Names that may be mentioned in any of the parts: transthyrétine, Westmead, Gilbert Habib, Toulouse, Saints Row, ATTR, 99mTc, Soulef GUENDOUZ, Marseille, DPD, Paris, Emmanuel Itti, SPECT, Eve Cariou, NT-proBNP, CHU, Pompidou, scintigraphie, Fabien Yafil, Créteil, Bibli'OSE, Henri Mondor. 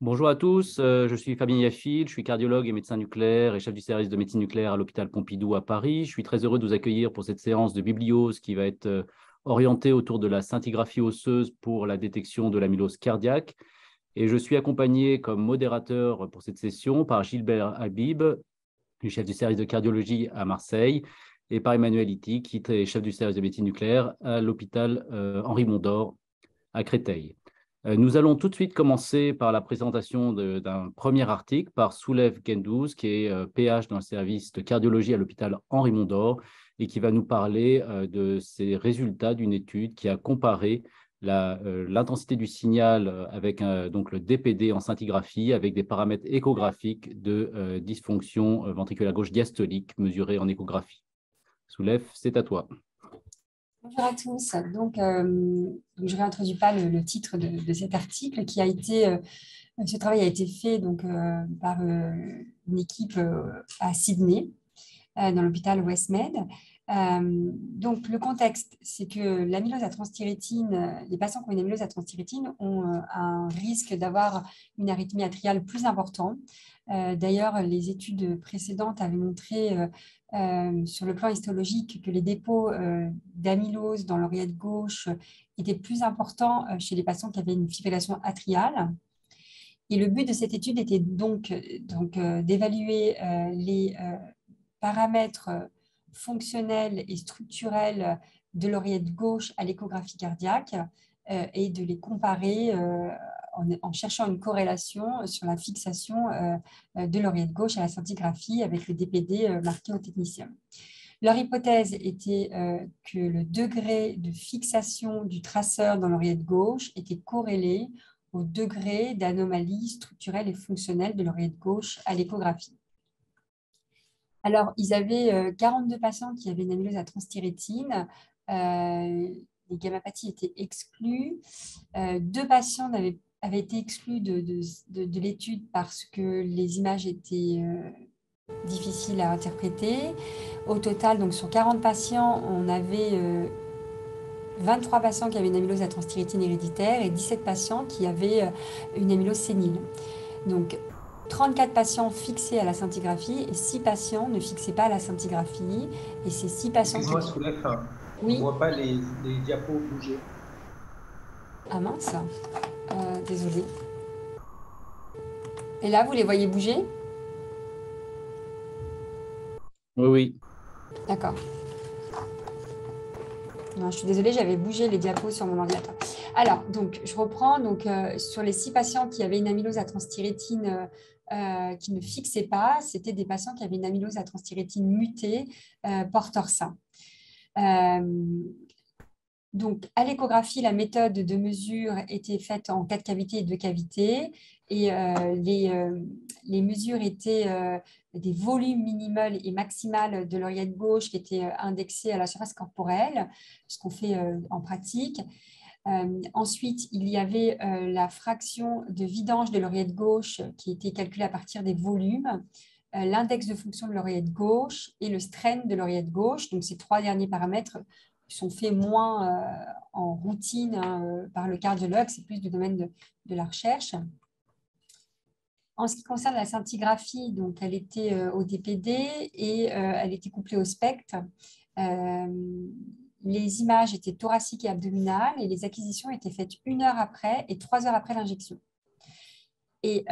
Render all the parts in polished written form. Bonjour à tous, je suis Fabien Yafil, je suis cardiologue et médecin nucléaire et chef du service de médecine nucléaire à l'hôpital Pompidou à Paris. Je suis très heureux de vous accueillir pour cette séance de bibliose qui va être orientée autour de la scintigraphie osseuse pour la détection de l'amylose cardiaque. Et je suis accompagné comme modérateur pour cette session par Gilbert Habib, chef du service de cardiologie à Marseille, et par Emmanuel Itti, qui est chef du service de médecine nucléaire à l'hôpital Henri Mondor à Créteil. Nous allons tout de suite commencer par la présentation d'un premier article par Soulef Guendouz, qui est PH dans le service de cardiologie à l'hôpital Henri Mondor et qui va nous parler de ces résultats d'une étude qui a comparé l'intensité du signal avec donc le DPD en scintigraphie avec des paramètres échographiques de dysfonction ventriculaire gauche diastolique mesurée en échographie. Soulef, c'est à toi. Bonjour à tous. Donc, je ne réintroduis pas le titre de cet article qui a été, ce travail a été fait donc, par une équipe à Sydney, dans l'hôpital Westmead. Donc, le contexte, c'est que l'amylose à transthyrétine, les patients qui ont une amylose à transthyrétine ont un risque d'avoir une arythmie atriale plus importante. D'ailleurs, les études précédentes avaient montré sur le plan histologique que les dépôts d'amylose dans l'oreillette gauche étaient plus importants chez les patients qui avaient une fibrillation atriale. Et le but de cette étude était donc d'évaluer les paramètres fonctionnels et structurels de l'oreillette gauche à l'échographie cardiaque et de les comparer en cherchant une corrélation sur la fixation de l'oreillette gauche à la scintigraphie avec le DPD marqué au technicien. Leur hypothèse était que le degré de fixation du traceur dans l'oreillette gauche était corrélé au degré d'anomalie structurelle et fonctionnelle de l'oreillette gauche à l'échographie. Alors, ils avaient 42 patients qui avaient une amylose à transthyrétine. Les gammapathies étaient exclues. 2 patients avaient été exclus de l'étude parce que les images étaient difficiles à interpréter. Au total, donc, sur 40 patients, on avait 23 patients qui avaient une amylose à transthyrétine héréditaire et 17 patients qui avaient une amylose sénile. Donc, 34 patients fixés à la scintigraphie et 6 patients ne fixaient pas à la scintigraphie. Et ces 6 patients... Moi, Soulef, oui, on ne voit pas les diapos bouger. Ah mince, désolée. Et là, vous les voyez bouger? Oui, oui. D'accord. Non, je suis désolée, j'avais bougé les diapos sur mon ordinateur. Alors, donc, je reprends. Donc, sur les 6 patients qui avaient une amylose à transthyrétine qui ne fixait pas, c'était des patients qui avaient une amylose à transthyrétine mutée porteur sain. Donc, à l'échographie, la méthode de mesure était faite en 4 cavités et 2 cavités. Et les mesures étaient des volumes minimales et maximales de l'oreillette gauche qui étaient indexés à la surface corporelle, ce qu'on fait en pratique. Ensuite, il y avait la fraction de vidange de l'oreillette gauche qui était calculée à partir des volumes, l'index de fonction de l'oreillette gauche et le strain de l'oreillette gauche. Donc, ces 3 derniers paramètres sont faits moins en routine par le cardiologue, c'est plus du domaine de la recherche. En ce qui concerne la scintigraphie, donc, elle était au DPD et elle était couplée au SPECT. Les images étaient thoraciques et abdominales et les acquisitions étaient faites 1 heure après et 3 heures après l'injection. Et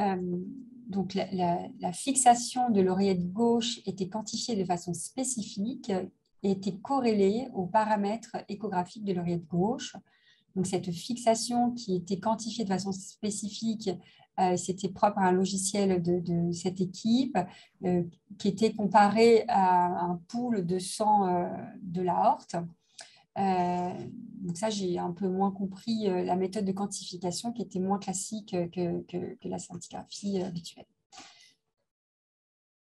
donc, la fixation de l'oreillette gauche était quantifiée de façon spécifique et était corrélée aux paramètres échographiques de l'oreillette gauche. Donc, cette fixation qui était quantifiée de façon spécifique, c'était propre à un logiciel de cette équipe qui était comparé à un pool de sang de l'aorte. Donc ça, j'ai un peu moins compris la méthode de quantification qui était moins classique que la scintigraphie habituelle.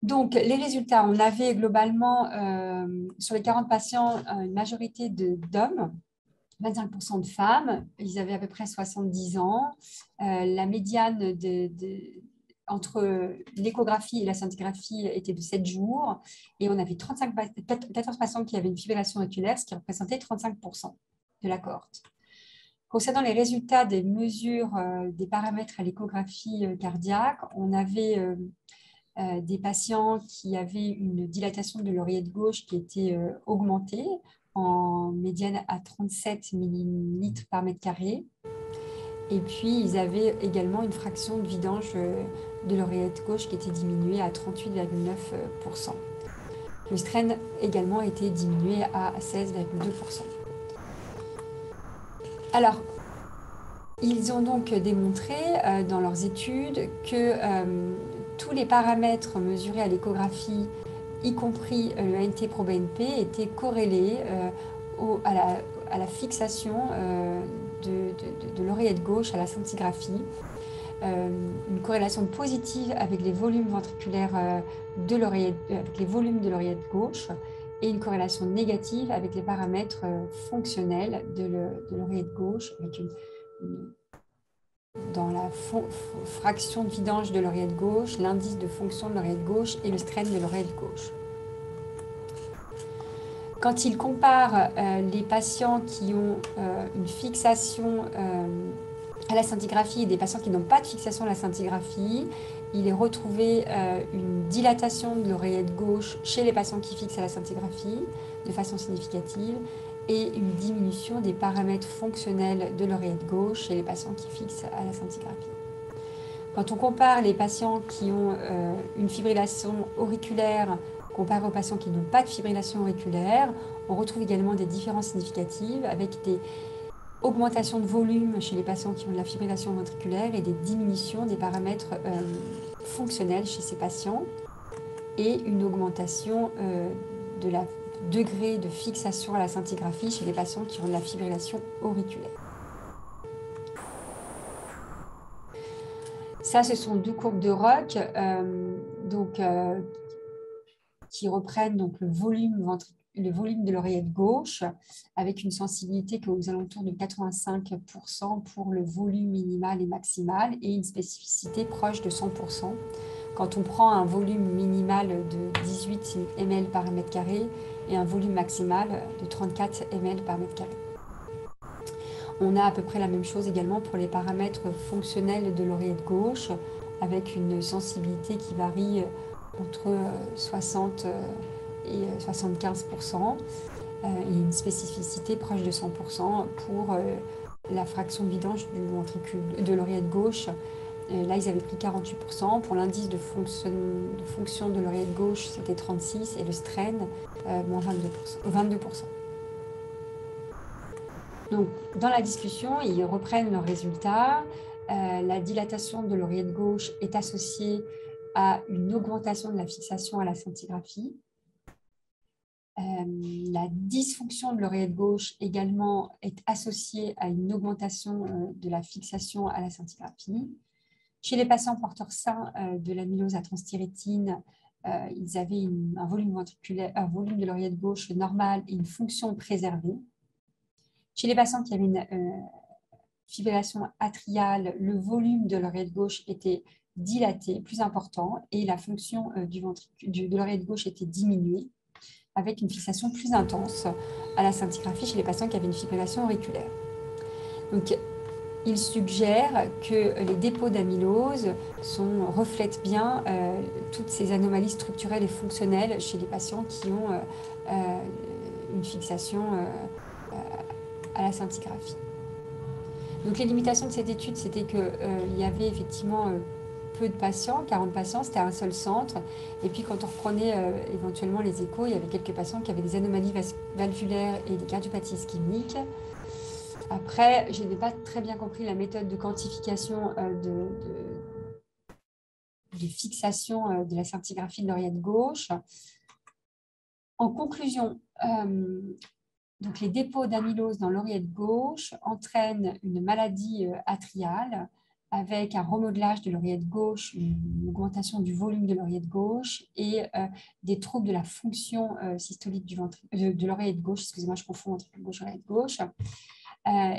Donc, les résultats, on avait globalement, sur les 40 patients, une majorité d'hommes, 25% de femmes, ils avaient à peu près 70 ans. La médiane entre l'échographie et la scintigraphie était de 7 jours. Et on avait 14 patients qui avaient une fibrillation oculaire, ce qui représentait 35% de la cohorte. Concernant les résultats des mesures des paramètres à l'échographie cardiaque, on avait des patients qui avaient une dilatation de l'oreillette gauche qui était augmentée, en médiane à 37 millilitres par mètre carré. Et puis, ils avaient également une fraction de vidange de l'oreillette gauche qui était diminuée à 38,9%. Le strain également était diminué à 16,2%. Alors, ils ont donc démontré dans leurs études que tous les paramètres mesurés à l'échographie, y compris le NT-proBNP, étaient corrélés à la fixation de l'oreillette gauche à la scintigraphie, une corrélation positive avec les volumes ventriculaires avec les volumes de l'oreillette gauche, et une corrélation négative avec les paramètres fonctionnels de l'oreillette gauche, avec dans la fraction de vidange de l'oreillette gauche, l'indice de fonction de l'oreillette gauche et le strain de l'oreillette gauche. Quand ils comparent les patients qui ont une fixation à la scintigraphie et des patients qui n'ont pas de fixation à la scintigraphie, il est retrouvé une dilatation de l'oreillette gauche chez les patients qui fixent à la scintigraphie de façon significative, et une diminution des paramètres fonctionnels de l'oreillette gauche chez les patients qui fixent à la scintigraphie. Quand on compare les patients qui ont une fibrillation auriculaire comparée aux patients qui n'ont pas de fibrillation auriculaire, on retrouve également des différences significatives, avec des augmentations de volume chez les patients qui ont de la fibrillation ventriculaire et des diminutions des paramètres fonctionnels chez ces patients, et une augmentation de la degré de fixation à la scintigraphie chez les patients qui ont de la fibrillation auriculaire. Ça, ce sont deux courbes de Roch qui reprennent donc le volume de l'oreillette gauche, avec une sensibilité qui est aux alentours de 85% pour le volume minimal et maximal, et une spécificité proche de 100%. Quand on prend un volume minimal de 18 ml par mètre carré et un volume maximal de 34 ml par mètre carré. On a à peu près la même chose également pour les paramètres fonctionnels de l'oreillette gauche, avec une sensibilité qui varie entre 60 et 75%, et une spécificité proche de 100% pour la fraction de vidange du ventricule de l'oreillette gauche. Là, ils avaient pris 48%. Pour l'indice de fonction de l'oreillette gauche, c'était 36%, et le strain, moins 22%. Donc, dans la discussion, ils reprennent leurs résultats. La dilatation de l'oreillette gauche est associée à une augmentation de la fixation à la scintigraphie. La dysfonction de l'oreillette gauche également est associée à une augmentation de la fixation à la scintigraphie. Chez les patients porteurs sains de l'amylose à transthyrétine, ils avaient un volume de l'oreillette gauche normal et une fonction préservée. Chez les patients qui avaient une fibrillation atriale, le volume de l'oreillette gauche était dilaté, plus important, et la fonction de l'oreillette gauche était diminuée, avec une fixation plus intense à la scintigraphie chez les patients qui avaient une fibrillation auriculaire. Donc, il suggère que les dépôts d'amylose reflètent bien toutes ces anomalies structurelles et fonctionnelles chez les patients qui ont une fixation à la scintigraphie. Donc, les limitations de cette étude, c'était qu'il y avait effectivement peu de patients, 40 patients, c'était un seul centre. Et puis, quand on reprenait éventuellement les échos, il y avait quelques patients qui avaient des anomalies valvulaires et des cardiopathies ischémiques. Après, je n'ai pas très bien compris la méthode de quantification de fixation de la scintigraphie de l'oreillette gauche. En conclusion, donc les dépôts d'amylose dans l'oreillette gauche entraînent une maladie atriale, avec un remodelage de l'oreillette gauche, une augmentation du volume de l'oreillette gauche et des troubles de la fonction systolique de l'oreillette gauche. Excusez-moi, je confonds entre gauche et oreillette gauche.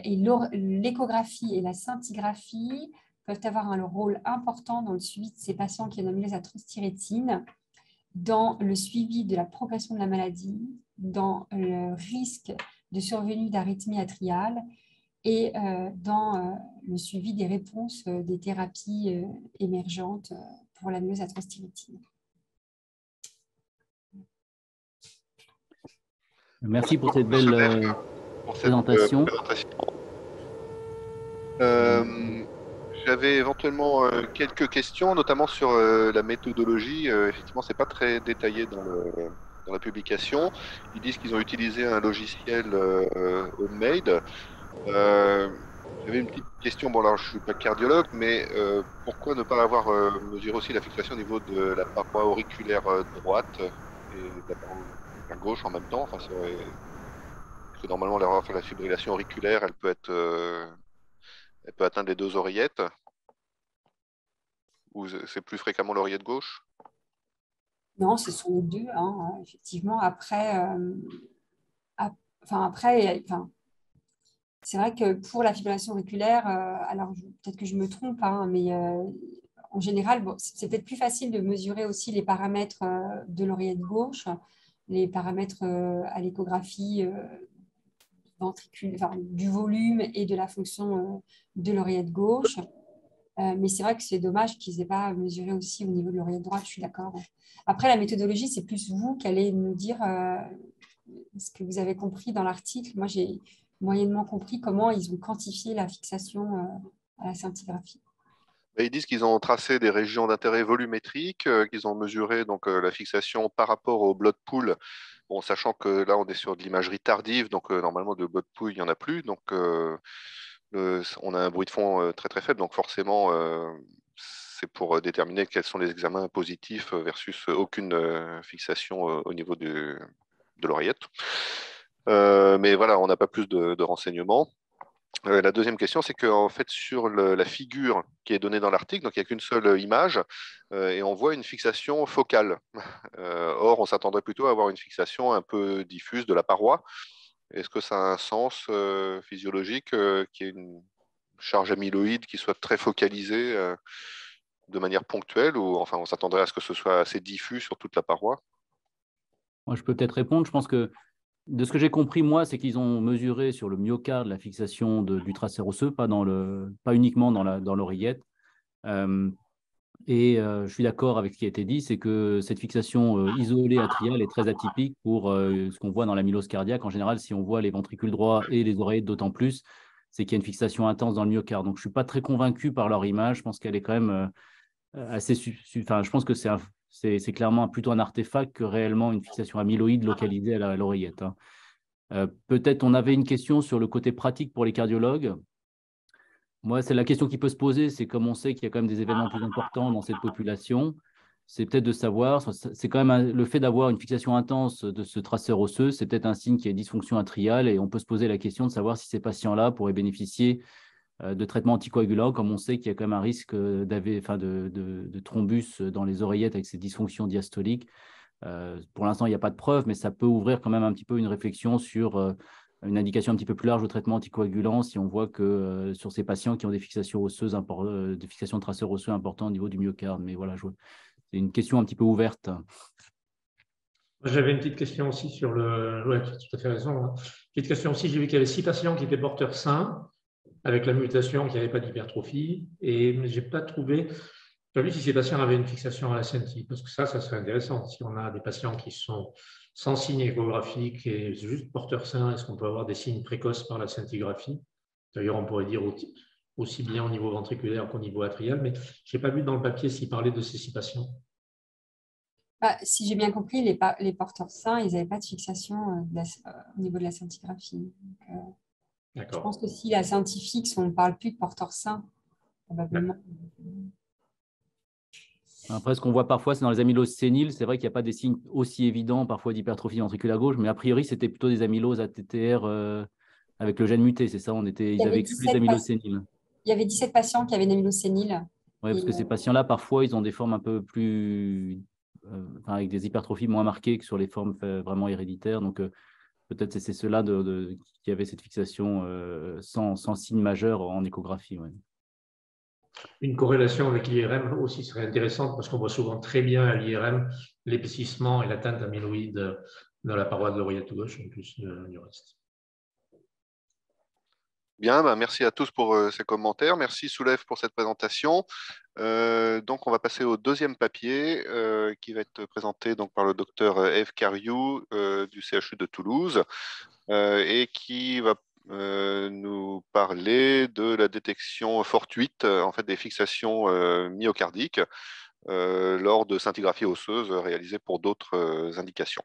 Et l'échographie et la scintigraphie peuvent avoir un rôle important dans le suivi de ces patients qui ont une amylose à transthyrétine, dans le suivi de la progression de la maladie, dans le risque de survenue d'arythmie atriale et dans le suivi des réponses des thérapies émergentes pour la myelosatransthyrétine. Merci pour cette belle présentation. J'avais éventuellement quelques questions, notamment sur la méthodologie. Effectivement, ce n'est pas très détaillé dans, dans la publication. Ils disent qu'ils ont utilisé un logiciel homemade. J'avais une petite question, bon alors je ne suis pas cardiologue, mais pourquoi ne pas avoir mesuré aussi la fixation au niveau de la paroi auriculaire droite et de la paroi gauche en même temps, enfin, parce que normalement la fibrillation auriculaire elle peut être, elle peut atteindre les deux oreillettes, ou c'est plus fréquemment l'oreillette gauche? Non, ce sont les deux, hein, effectivement. Après, c'est vrai que pour la fibrillation auriculaire, alors peut-être que je me trompe, hein, mais en général, bon, c'est peut-être plus facile de mesurer aussi les paramètres de l'oreillette gauche, les paramètres à l'échographie du volume et de la fonction de l'oreillette gauche. Mais c'est vrai que c'est dommage qu'ils n'aient pas mesuré aussi au niveau de l'oreillette droite, je suis d'accord. Après, la méthodologie, c'est plus vous qui allez nous dire ce que vous avez compris dans l'article. Moi, j'ai moyennement compris comment ils ont quantifié la fixation à la scintigraphie. Ils disent qu'ils ont tracé des régions d'intérêt volumétrique, qu'ils ont mesuré donc, la fixation par rapport au blood pool, bon, sachant que là, on est sur de l'imagerie tardive, donc normalement, de blood pool, il n'y en a plus. Donc, on a un bruit de fond très très faible, donc forcément, c'est pour déterminer quels sont les examens positifs versus aucune fixation au niveau de l'oreillette. Mais voilà, on n'a pas plus de renseignements. La deuxième question, c'est qu'en fait, sur la figure qui est donnée dans l'article, donc il n'y a qu'une seule image, et on voit une fixation focale. Or, on s'attendrait plutôt à avoir une fixation un peu diffuse de la paroi. Est-ce que ça a un sens physiologique qu'il y ait une charge amyloïde qui soit très focalisée de manière ponctuelle, ou enfin, on s'attendrait à ce que ce soit assez diffus sur toute la paroi? Moi, je peux peut-être répondre. Je pense que de ce que j'ai compris, moi, c'est qu'ils ont mesuré sur le myocarde la fixation du tracé osseux, pas uniquement dans l'oreillette. Je suis d'accord avec ce qui a été dit, c'est que cette fixation isolée atriale est très atypique pour ce qu'on voit dans l'amylose cardiaque. En général, si on voit les ventricules droits et les oreillettes d'autant plus, c'est qu'il y a une fixation intense dans le myocarde. Donc, je ne suis pas très convaincu par leur image. Je pense qu'elle est quand même assez... Enfin, je pense que c'est clairement plutôt un artefact que réellement une fixation amyloïde localisée à l'oreillette. Hein. Peut-être on avait une question sur le côté pratique pour les cardiologues. Moi, c'est la question qui peut se poser, c'est comme on sait qu'il y a quand même des événements plus importants dans cette population, c'est peut-être de savoir, c'est quand même le fait d'avoir une fixation intense de ce traceur osseux, c'est peut-être un signe qu'il y a une dysfonction atriale et on peut se poser la question de savoir si ces patients-là pourraient bénéficier de traitements anticoagulants, comme on sait qu'il y a quand même un risque de thrombus dans les oreillettes avec ces dysfonctions diastoliques. Pour l'instant, il n'y a pas de preuve, mais ça peut ouvrir quand même un petit peu une réflexion sur une indication un petit peu plus large au traitement anticoagulant si on voit que sur ces patients qui ont des fixations osseuses, des fixations de traceurs osseux importants au niveau du myocarde. Mais voilà, c'est une question un petit peu ouverte. J'avais une petite question aussi sur le... Oui, tu as tout à fait raison. Hein. Petite question aussi, j'ai vu qu'il y avait 6 patients qui étaient porteurs sains avec la mutation, qui n'avaient pas d'hypertrophie, et je n'ai pas trouvé... J'ai vu si ces patients avaient une fixation à la scinti, parce que ça serait intéressant. Si on a des patients qui sont sans signe échographique et juste porteurs sains, est-ce qu'on peut avoir des signes précoces par la scintigraphie? D'ailleurs, on pourrait dire aussi bien au niveau ventriculaire qu'au niveau atrial, mais je n'ai pas vu dans le papier s'il parlait de ces 6 patients. Bah, si j'ai bien compris, les porteurs sains, ils n'avaient pas de fixation au niveau de la scintigraphie. Je pense que si la scinti fixe, on ne parle plus de porteurs sains, probablement. Après, ce qu'on voit parfois, c'est dans les amyloses séniles. C'est vrai qu'il n'y a pas des signes aussi évidents parfois d'hypertrophie ventriculaire gauche, mais a priori, c'était plutôt des amyloses ATTR avec le gène muté, c'est ça? Ils avaient exclu les amyloses séniles. Il y avait 17 patients qui avaient une amylose sénile. Oui, parce que ces patients-là, parfois, ils ont des formes un peu plus… avec des hypertrophies moins marquées que sur les formes vraiment héréditaires. Donc, peut-être c'est ceux-là qui avaient cette fixation sans signe majeur en échographie, ouais. Une corrélation avec l'IRM aussi serait intéressante parce qu'on voit souvent très bien à l'IRM l'épaississement et l'atteinte amyloïde dans la paroi de l'oreillette gauche en plus du reste. Bien, bah merci à tous pour ces commentaires. Merci Soulef pour cette présentation. Donc, on va passer au deuxième papier qui va être présenté donc, par le docteur Eve Cariou du CHU de Toulouse et qui va nous parler de la détection fortuite en fait, des fixations myocardiques lors de scintigraphies osseuses réalisées pour d'autres indications.